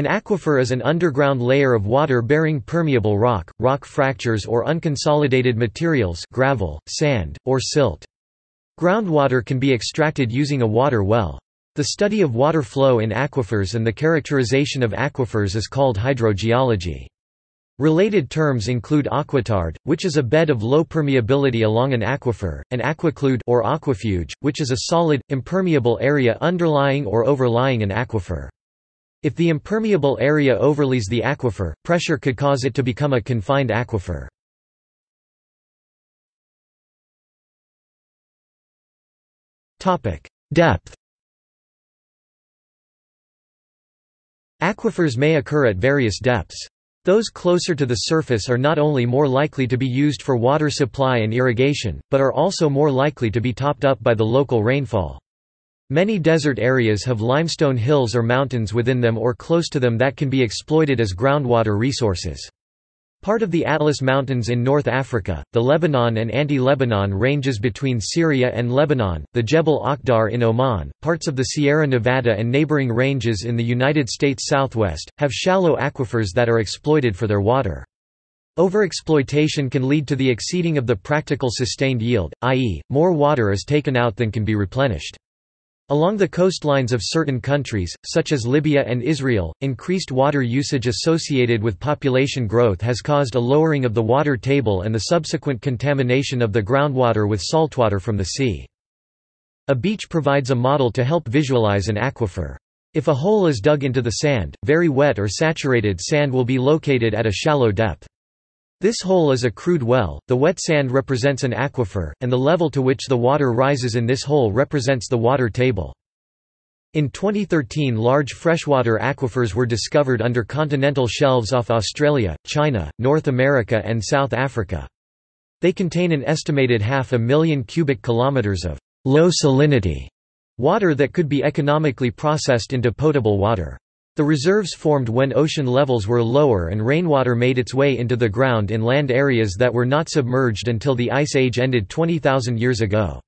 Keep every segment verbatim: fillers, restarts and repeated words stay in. An aquifer is an underground layer of water-bearing permeable rock, rock fractures or unconsolidated materials gravel, sand, or silt. Groundwater can be extracted using a water well. The study of water flow in aquifers and the characterization of aquifers is called hydrogeology. Related terms include aquitard, which is a bed of low permeability along an aquifer, and aquaclude or aquifuge, which is a solid, impermeable area underlying or overlying an aquifer. If the impermeable area overlays the aquifer, pressure could cause it to become a confined aquifer. Depth. Aquifers may occur at various depths. Those closer to the surface are not only more likely to be used for water supply and irrigation, but are also more likely to be topped up by the local rainfall. Many desert areas have limestone hills or mountains within them or close to them that can be exploited as groundwater resources. Part of the Atlas Mountains in North Africa, the Lebanon and Anti-Lebanon ranges between Syria and Lebanon, the Jebel Akhdar in Oman, parts of the Sierra Nevada and neighboring ranges in the United States Southwest, have shallow aquifers that are exploited for their water. Overexploitation can lead to the exceeding of the practical sustained yield, that is, more water is taken out than can be replenished. Along the coastlines of certain countries, such as Libya and Israel, increased water usage associated with population growth has caused a lowering of the water table and the subsequent contamination of the groundwater with saltwater from the sea. A beach provides a model to help visualize an aquifer. If a hole is dug into the sand, very wet or saturated sand will be located at a shallow depth. This hole is a crude well, the wet sand represents an aquifer, and the level to which the water rises in this hole represents the water table. In twenty thirteen, large freshwater aquifers were discovered under continental shelves off Australia, China, North America and South Africa. They contain an estimated half a million cubic kilometers of low salinity water that could be economically processed into potable water. The reserves formed when ocean levels were lower and rainwater made its way into the ground in land areas that were not submerged until the Ice Age ended twenty thousand years ago.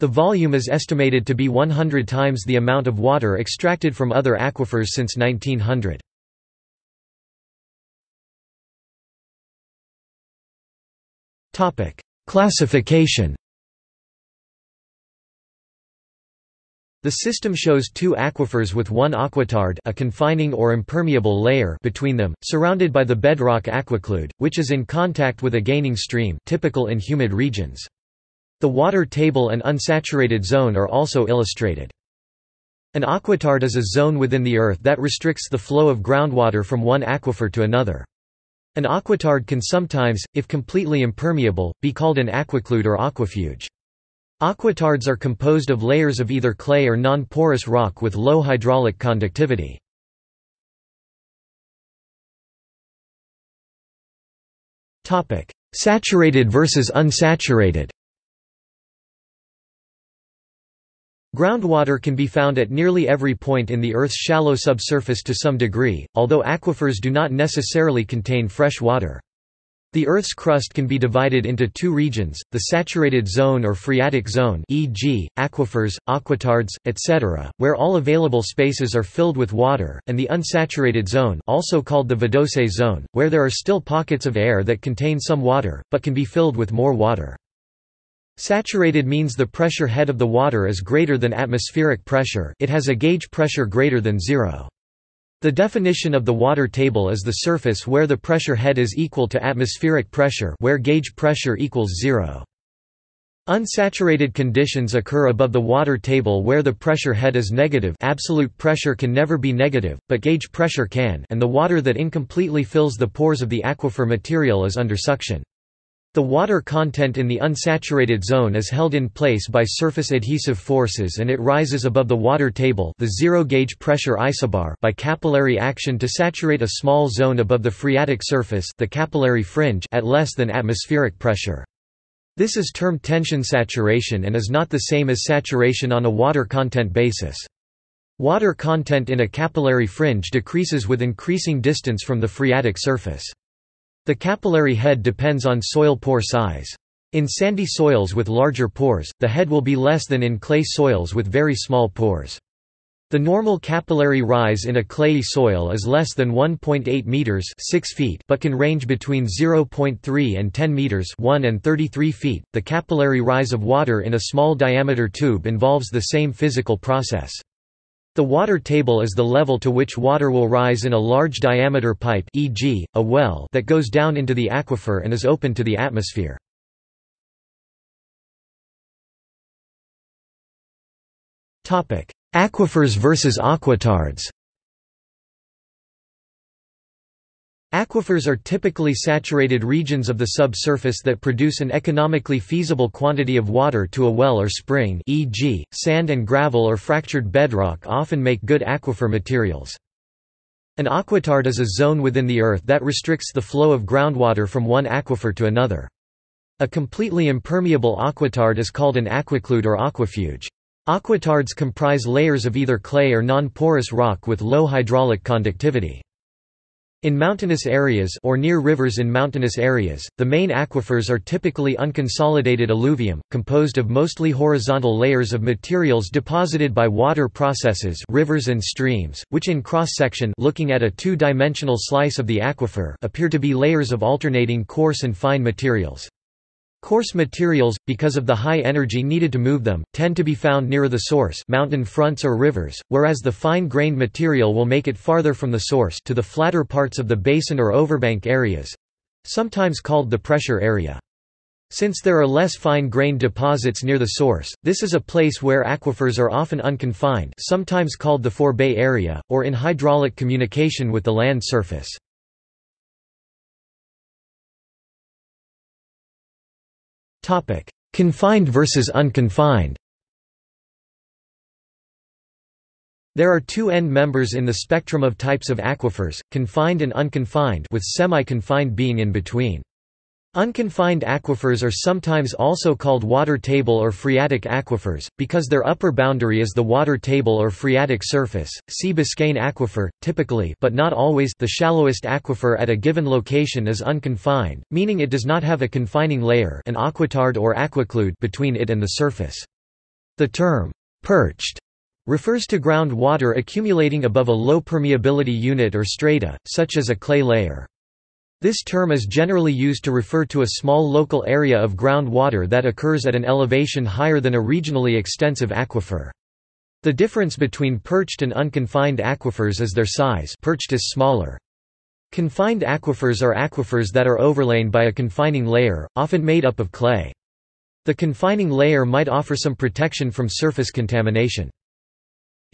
The volume is estimated to be one hundred times the amount of water extracted from other aquifers since nineteen hundred. Classification. The system shows two aquifers with one aquitard, a confining or impermeable layer between them, surrounded by the bedrock aquaclude, which is in contact with a gaining stream, typical in humid regions. The water table and unsaturated zone are also illustrated. An aquitard is a zone within the earth that restricts the flow of groundwater from one aquifer to another. An aquitard can sometimes, if completely impermeable, be called an aquaclude or aquifuge. Aquitards are composed of layers of either clay or non-porous rock with low hydraulic conductivity. Saturated versus unsaturated. Groundwater can be found at nearly every point in the Earth's shallow subsurface to some degree, although aquifers do not necessarily contain fresh water. The Earth's crust can be divided into two regions, the saturated zone or phreatic zone, for example, aquifers, aquitards, et cetera, where all available spaces are filled with water, and the unsaturated zone, also called the vadose zone, where there are still pockets of air that contain some water, but can be filled with more water. Saturated means the pressure head of the water is greater than atmospheric pressure, it has a gauge pressure greater than zero. The definition of the water table is the surface where the pressure head is equal to atmospheric pressure, where gauge pressure equals zero. Unsaturated conditions occur above the water table where the pressure head is negative. Absolute pressure can never be negative, but gauge pressure can, and the water that incompletely fills the pores of the aquifer material is under suction. The water content in the unsaturated zone is held in place by surface adhesive forces and it rises above the water table, the zero-gauge pressure isobar, by capillary action to saturate a small zone above the phreatic surface, the capillary fringe, at less than atmospheric pressure. This is termed tension saturation and is not the same as saturation on a water content basis. Water content in a capillary fringe decreases with increasing distance from the phreatic surface. The capillary head depends on soil pore size. In sandy soils with larger pores, the head will be less than in clay soils with very small pores. The normal capillary rise in a clayey soil is less than one point eight meters (six feet), but can range between zero point three and ten meters (one and thirty-three feet). The capillary rise of water in a small diameter tube involves the same physical process. The water table is the level to which water will rise in a large diameter pipe, for example, a well, that goes down into the aquifer and is open to the atmosphere. Topic: Aquifers versus aquitards. Aquifers are typically saturated regions of the subsurface that produce an economically feasible quantity of water to a well or spring, for example, sand and gravel or fractured bedrock often make good aquifer materials. An aquitard is a zone within the earth that restricts the flow of groundwater from one aquifer to another. A completely impermeable aquitard is called an aquaclude or aquifuge. Aquitards comprise layers of either clay or non-porous rock with low hydraulic conductivity. In mountainous areas or near rivers in mountainous areas, the main aquifers are typically unconsolidated alluvium, composed of mostly horizontal layers of materials deposited by water processes, rivers and streams, which in cross-section, looking at a two-dimensional slice of the aquifer, appear to be layers of alternating coarse and fine materials. Coarse materials, because of the high energy needed to move them, tend to be found nearer the source, mountain fronts or rivers, whereas the fine-grained material will make it farther from the source to the flatter parts of the basin or overbank areas, sometimes called the pressure area. Since there are less fine-grained deposits near the source, this is a place where aquifers are often unconfined, sometimes called the forebay area, or in hydraulic communication with the land surface. Confined versus unconfined. There are two end members in the spectrum of types of aquifers, confined and unconfined, with semi-confined being in between. Unconfined aquifers are sometimes also called water table or phreatic aquifers, because their upper boundary is the water table or phreatic surface. See Biscayne Aquifer. Typically, but not always, the shallowest aquifer at a given location is unconfined, meaning it does not have a confining layer, an aquitard or aquaclude, between it and the surface. The term perched refers to ground water accumulating above a low permeability unit or strata, such as a clay layer. This term is generally used to refer to a small local area of groundwater that occurs at an elevation higher than a regionally extensive aquifer. The difference between perched and unconfined aquifers is their size. Perched is smaller. Confined aquifers are aquifers that are overlain by a confining layer, often made up of clay. The confining layer might offer some protection from surface contamination.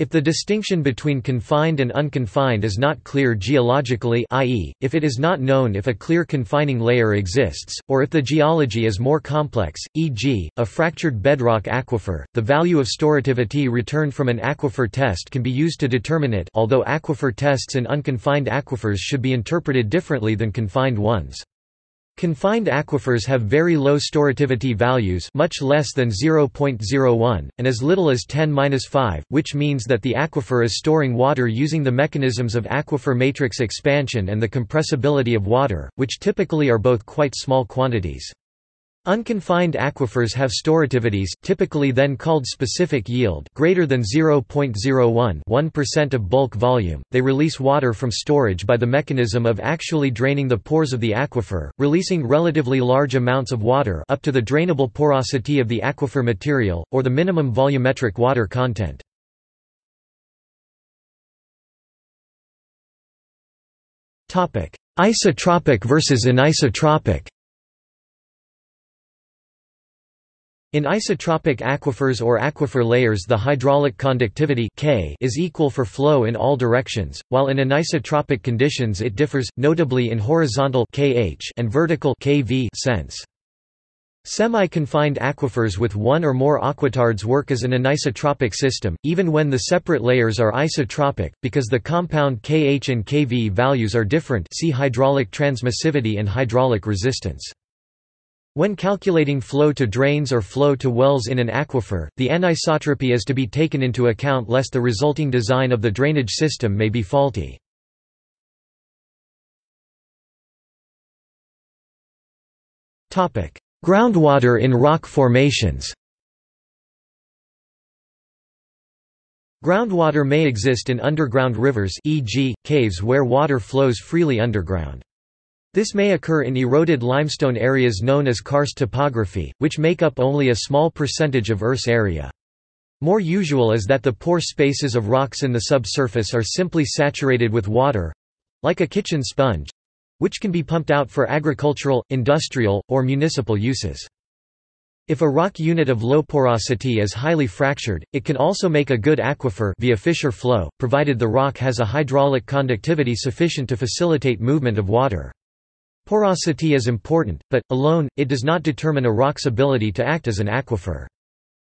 If the distinction between confined and unconfined is not clear geologically, that is, if it is not known if a clear confining layer exists, or if the geology is more complex, for example, a fractured bedrock aquifer, the value of storativity returned from an aquifer test can be used to determine it, although aquifer tests in unconfined aquifers should be interpreted differently than confined ones. Confined aquifers have very low storativity values, much less than zero point zero one, and as little as ten to the minus five, which means that the aquifer is storing water using the mechanisms of aquifer matrix expansion and the compressibility of water, which typically are both quite small quantities. Unconfined aquifers have storativities, typically then called specific yield, greater than zero point zero one, one percent of bulk volume. They release water from storage by the mechanism of actually draining the pores of the aquifer, releasing relatively large amounts of water up to the drainable porosity of the aquifer material, or the minimum volumetric water content. Topic: Isotropic versus anisotropic. In isotropic aquifers or aquifer layers, the hydraulic conductivity K is equal for flow in all directions, while in anisotropic conditions it differs, notably in horizontal K H and vertical K V sense. Semi-confined aquifers with one or more aquitards work as an anisotropic system, even when the separate layers are isotropic, because the compound K H and K V values are different. See hydraulic transmissivity and hydraulic resistance. When calculating flow to drains or flow to wells in an aquifer, the anisotropy is to be taken into account lest the resulting design of the drainage system may be faulty. Groundwater in rock formations. Groundwater may exist in underground rivers, for example, caves where water flows freely underground. This may occur in eroded limestone areas known as karst topography, which make up only a small percentage of Earth's area. More usual is that the pore spaces of rocks in the subsurface are simply saturated with water—like a kitchen sponge—which can be pumped out for agricultural, industrial, or municipal uses. If a rock unit of low porosity is highly fractured, it can also make a good aquifer via fissure flow, provided the rock has a hydraulic conductivity sufficient to facilitate movement of water. Porosity is important, but, alone, it does not determine a rock's ability to act as an aquifer.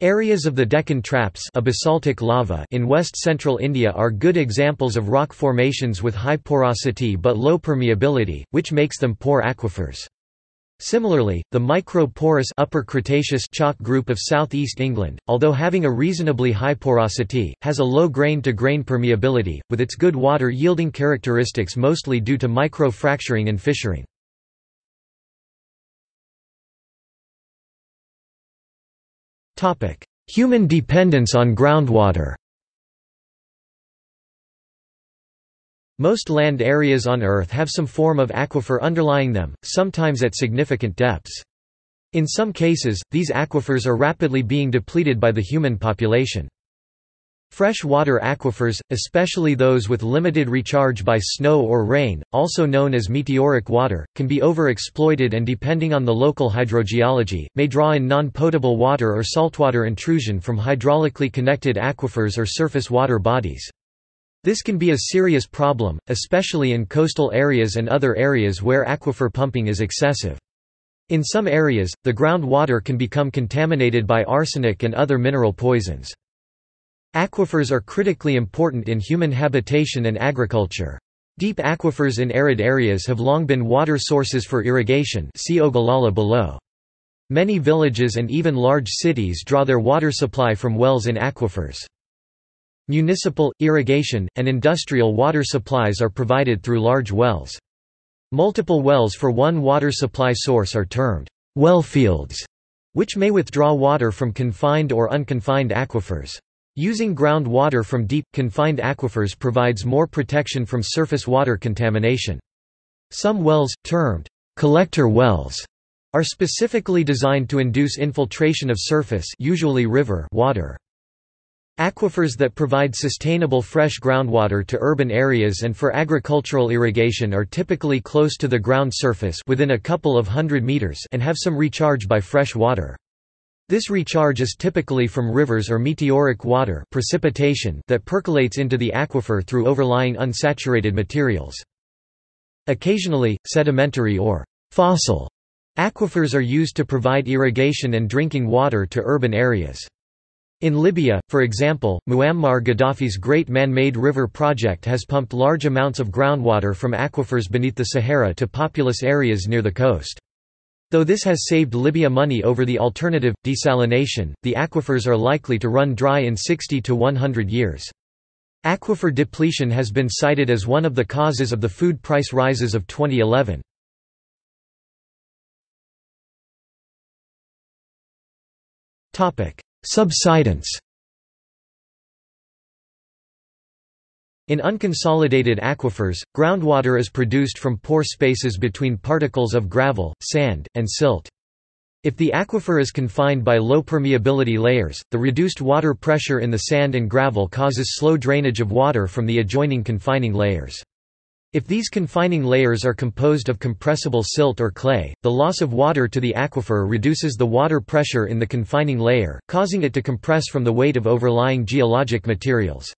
Areas of the Deccan Traps, a basaltic lava in west-central India, are good examples of rock formations with high porosity but low permeability, which makes them poor aquifers. Similarly, the micro-porous Upper Cretaceous chalk group of southeast England, although having a reasonably high porosity, has a low grain-to-grain permeability, with its good water-yielding characteristics mostly due to micro-fracturing and fissuring. Human dependence on groundwater. Most land areas on Earth have some form of aquifer underlying them, sometimes at significant depths. In some cases, these aquifers are rapidly being depleted by the human population. Freshwater aquifers, especially those with limited recharge by snow or rain, also known as meteoric water, can be overexploited and, depending on the local hydrogeology, may draw in non-potable water or saltwater intrusion from hydraulically connected aquifers or surface water bodies. This can be a serious problem, especially in coastal areas and other areas where aquifer pumping is excessive. In some areas, the groundwater can become contaminated by arsenic and other mineral poisons. Aquifers are critically important in human habitation and agriculture. Deep aquifers in arid areas have long been water sources for irrigation. See Ogallala below. Many villages and even large cities draw their water supply from wells in aquifers. Municipal, irrigation, and industrial water supplies are provided through large wells. Multiple wells for one water supply source are termed well fields, which may withdraw water from confined or unconfined aquifers. Using groundwater from deep, confined aquifers provides more protection from surface water contamination. Some wells, termed collector wells, are specifically designed to induce infiltration of surface, usually river, water. Aquifers that provide sustainable fresh groundwater to urban areas and for agricultural irrigation are typically close to the ground surface within a couple of hundred meters and have some recharge by fresh water. This recharge is typically from rivers or meteoric water precipitation that percolates into the aquifer through overlying unsaturated materials. Occasionally, sedimentary or fossil aquifers are used to provide irrigation and drinking water to urban areas. In Libya, for example, Muammar Gaddafi's Great Man-Made River Project has pumped large amounts of groundwater from aquifers beneath the Sahara to populous areas near the coast. Though this has saved Libya money over the alternative, desalination, the aquifers are likely to run dry in sixty to one hundred years. Aquifer depletion has been cited as one of the causes of the food price rises of twenty eleven. Subsidence. In unconsolidated aquifers, groundwater is produced from pore spaces between particles of gravel, sand, and silt. If the aquifer is confined by low permeability layers, the reduced water pressure in the sand and gravel causes slow drainage of water from the adjoining confining layers. If these confining layers are composed of compressible silt or clay, the loss of water to the aquifer reduces the water pressure in the confining layer, causing it to compress from the weight of overlying geologic materials.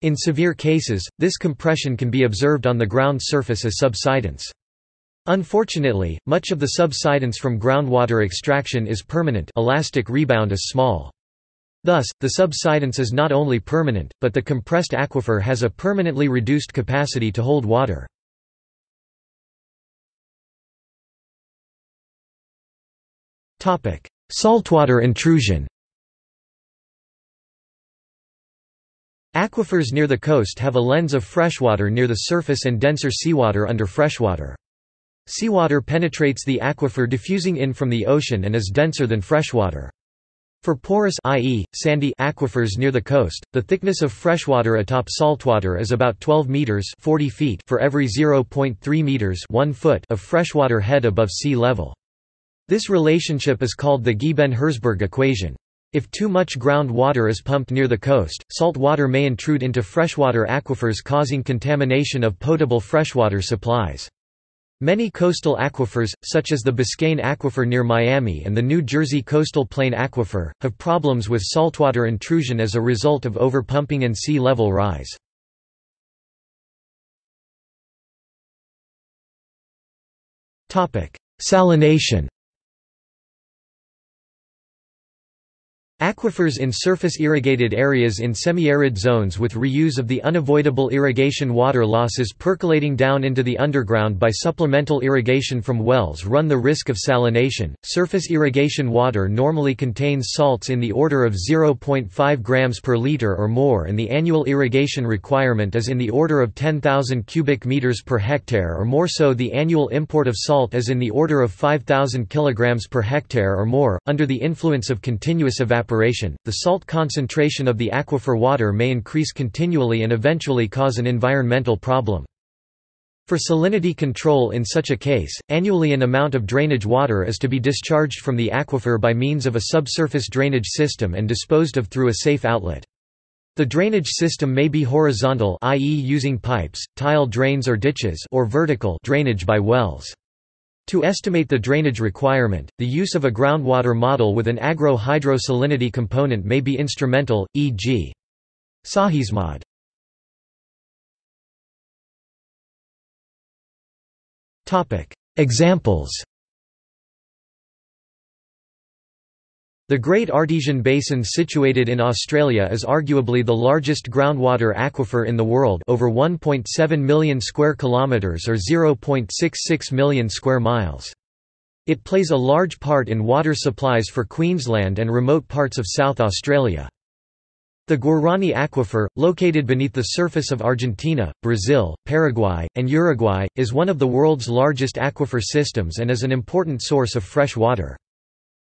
In severe cases, this compression can be observed on the ground surface as subsidence. Unfortunately, much of the subsidence from groundwater extraction is permanent, elastic rebound is small. Thus, the subsidence is not only permanent, but the compressed aquifer has a permanently reduced capacity to hold water. Saltwater intrusion. Aquifers near the coast have a lens of freshwater near the surface and denser seawater under freshwater. Seawater penetrates the aquifer diffusing in from the ocean and is denser than freshwater. For porous that is, sandy aquifers near the coast, the thickness of freshwater atop saltwater is about twelve meters (forty feet) for every zero point three meters (one foot) of freshwater head above sea level. This relationship is called the Ghyben-Herzberg equation. If too much groundwater is pumped near the coast, salt water may intrude into freshwater aquifers, causing contamination of potable freshwater supplies. Many coastal aquifers, such as the Biscayne Aquifer near Miami and the New Jersey Coastal Plain Aquifer, have problems with saltwater intrusion as a result of overpumping and sea level rise. Salination. Aquifers in surface irrigated areas in semi-arid zones with reuse of the unavoidable irrigation water losses percolating down into the underground by supplemental irrigation from wells run the risk of salination. Surface irrigation water normally contains salts in the order of zero point five grams per liter or more, and the annual irrigation requirement is in the order of ten thousand cubic meters per hectare or more, so the annual import of salt is in the order of five thousand kilograms per hectare or more. Under the influence of continuous evaporation, the salt concentration of the aquifer water may increase continually and eventually cause an environmental problem. For salinity control in such a case, annually an amount of drainage water is to be discharged from the aquifer by means of a subsurface drainage system and disposed of through a safe outlet. The drainage system may be horizontal, that is using pipes, tile drains or ditches, or vertical, drainage by wells. To estimate the drainage requirement, the use of a groundwater model with an agro-hydro salinity component may be instrumental, for example SahysMod. Examples. The Great Artesian Basin situated in Australia is arguably the largest groundwater aquifer in the world, over one point seven million square kilometres or zero point six six million square miles. It plays a large part in water supplies for Queensland and remote parts of South Australia. The Guarani Aquifer, located beneath the surface of Argentina, Brazil, Paraguay, and Uruguay, is one of the world's largest aquifer systems and is an important source of fresh water.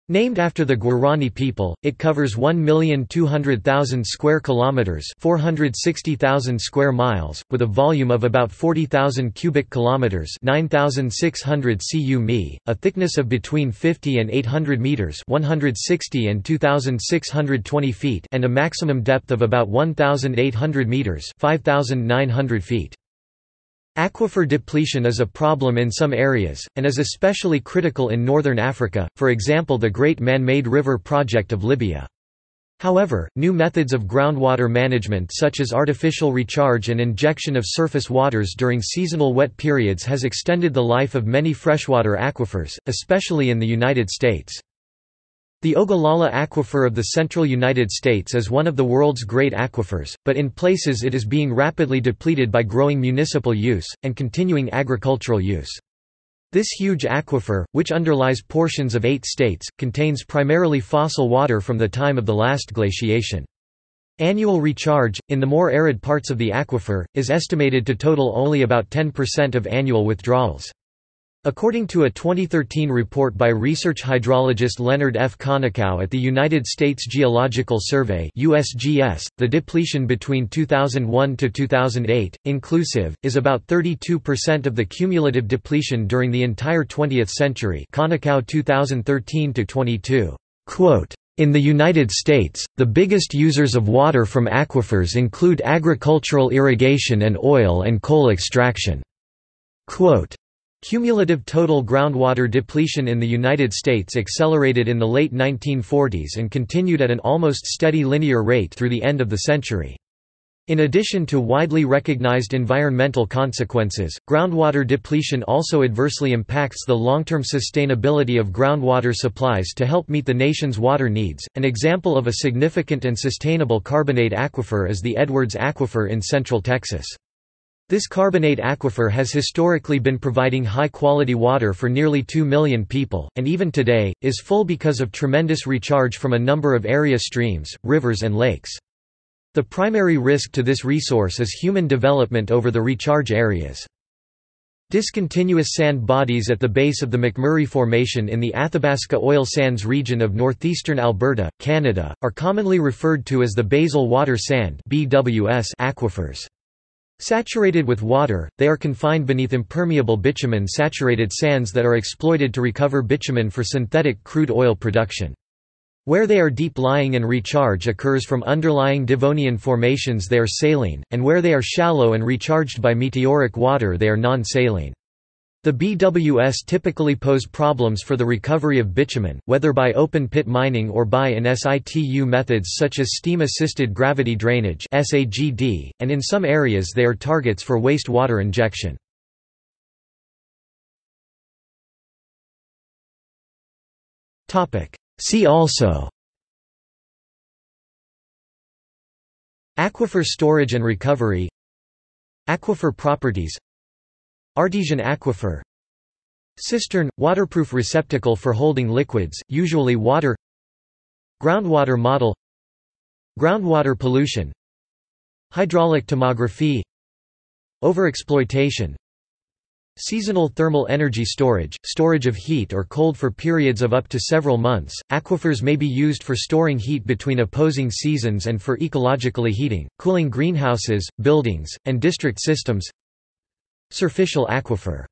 Named after the Guarani people, it covers one million two hundred thousand square kilometers, four hundred sixty thousand square miles, with a volume of about forty thousand cubic kilometers, nine thousand six hundred cume, a thickness of between fifty and eight hundred meters, one hundred sixty and two thousand six hundred twenty feet, and a maximum depth of about one thousand eight hundred meters, five thousand nine hundred feet. Aquifer depletion is a problem in some areas, and is especially critical in northern Africa, for example the Great Man-Made River Project of Libya. However, new methods of groundwater management such as artificial recharge and injection of surface waters during seasonal wet periods has extended the life of many freshwater aquifers, especially in the United States. The Ogallala Aquifer of the central United States is one of the world's great aquifers, but in places it is being rapidly depleted by growing municipal use, and continuing agricultural use. This huge aquifer, which underlies portions of eight states, contains primarily fossil water from the time of the last glaciation. Annual recharge, in the more arid parts of the aquifer, is estimated to total only about ten percent of annual withdrawals. According to a twenty thirteen report by research hydrologist Leonard F. Konikow at the United States Geological Survey (U S G S), the depletion between two thousand one to two thousand eight, inclusive, is about thirty-two percent of the cumulative depletion during the entire twentieth century. Konikow twenty thirteen to twenty-two. Quote, in the United States, the biggest users of water from aquifers include agricultural irrigation and oil and coal extraction. Quote, cumulative total groundwater depletion in the United States accelerated in the late nineteen forties and continued at an almost steady linear rate through the end of the century. In addition to widely recognized environmental consequences, groundwater depletion also adversely impacts the long-term sustainability of groundwater supplies to help meet the nation's water needs. An example of a significant and sustainable carbonate aquifer is the Edwards Aquifer in central Texas. This carbonate aquifer has historically been providing high-quality water for nearly two million people, and even today, is full because of tremendous recharge from a number of area streams, rivers and lakes. The primary risk to this resource is human development over the recharge areas. Discontinuous sand bodies at the base of the McMurray Formation in the Athabasca Oil Sands region of northeastern Alberta, Canada, are commonly referred to as the basal water sand aquifers. Saturated with water, they are confined beneath impermeable bitumen-saturated sands that are exploited to recover bitumen for synthetic crude oil production. Where they are deep-lying and recharge occurs from underlying Devonian formations they are saline, and where they are shallow and recharged by meteoric water they are non-saline. The B W S typically pose problems for the recovery of bitumen, whether by open-pit mining or by in situ methods such as steam-assisted gravity drainage (S A G D), and in some areas they are targets for wastewater injection. See also: Aquifer storage and recovery, Aquifer properties, Artesian aquifer, Cistern – waterproof receptacle for holding liquids, usually water, Groundwater model, Groundwater pollution, Hydraulic tomography, Overexploitation, Seasonal thermal energy storage – storage of heat or cold for periods of up to several months. Aquifers may be used for storing heat between opposing seasons and for ecologically heating, cooling greenhouses, buildings, and district systems. Surficial aquifer.